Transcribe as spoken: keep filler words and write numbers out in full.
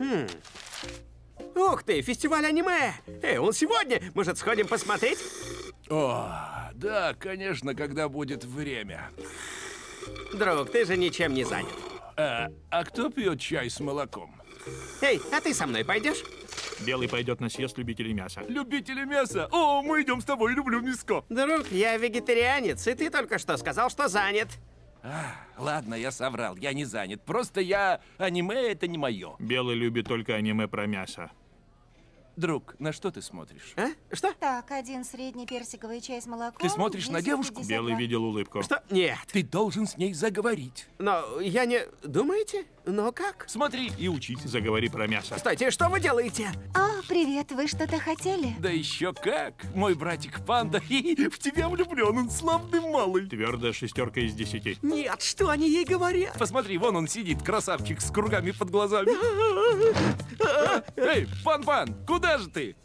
Хм. Ух ты, фестиваль аниме! Эй, он сегодня! Может, сходим посмотреть? О, да, конечно, когда будет время. Друг, ты же ничем не занят. А, а кто пьет чай с молоком? Эй, а ты со мной пойдешь? Белый пойдет на съезд любителей мяса. Любители мяса? О, мы идем с тобой, люблю мяско. Друг, я вегетарианец, и ты только что сказал, что занят. А, ладно, я соврал, я не занят. Просто я... аниме — это не мое. Белый любит только аниме про мясо. Друг, на что ты смотришь? А? Что? Так, один средний персиковый чай с молоком. Ты смотришь на девушку? Белый видел улыбку. Что? Нет. Ты должен с ней заговорить. Но я не... Думаете? Но как? Смотри и учись. Заговори про мясо. Кстати, что вы делаете? О, привет, вы что-то хотели? Да еще как. Мой братик Панда в тебя влюблен, он славный малый. Твердая шестерка из десяти. Нет, что они ей говорят? Посмотри, вон он сидит, красавчик с кругами под глазами. Эй, Пан-Пан, куда же ты?